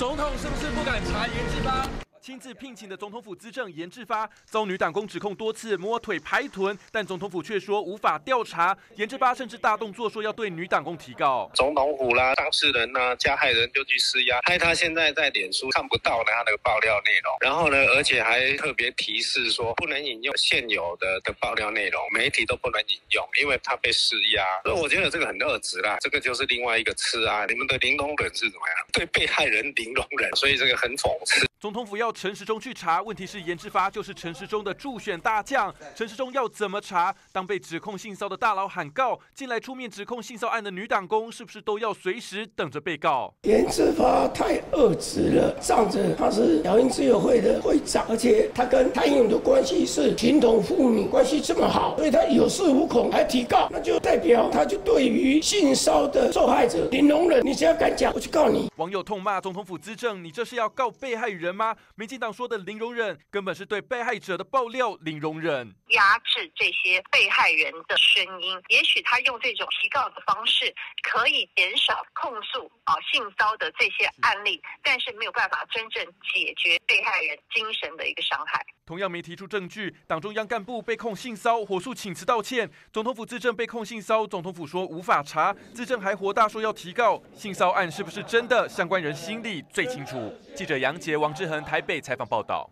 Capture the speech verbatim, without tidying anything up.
总统是不是不敢查严志发？亲自聘请的总统府资政严志发遭女党工指控多次摸腿拍臀，但总统府却说无法调查。严志发甚至大动作说要对女党工提告。总统府啦、当事人啦、加害人就去施压，害他现在在脸书看不到他的爆料内容。然后呢，而且还特别提示说不能引用现有的的爆料内容，媒体都不能引用，因为他被施压。所以我觉得这个很恶质啦，这个就是另外一个吃啊。你们的零容忍是怎么样？对被害人零容忍，所以这个很讽刺。 总统府要陈时中去查，问题是严志发就是陈时中的助选大将，陈时中要怎么查？当被指控性骚的大佬喊告，近来出面指控性骚案的女党工，是不是都要随时等着被告？严志发太恶质了，仗着他是苗栗自由会的会长，而且他跟蔡英文的关系是情同父女，关系这么好，所以他有恃无恐还提告，那就代表他就对于性骚的受害者零容忍。你只要敢讲，我就告你。网友痛骂总统府资政，你这是要告被害人 吗？民进党说的零容忍，根本是对被害者的爆料零容忍，压制这些被害人的声音。也许他用这种提告的方式，可以减少控诉啊性骚的这些案例，但是没有办法真正解决被害人精神的一个伤害。 同样没提出证据，党中央干部被控性骚，火速请辞道歉。总统府资政被控性骚，总统府说无法查，资政还火大说要提告。性骚案是不是真的？相关人心里最清楚。记者杨杰、王志恒台北采访报道。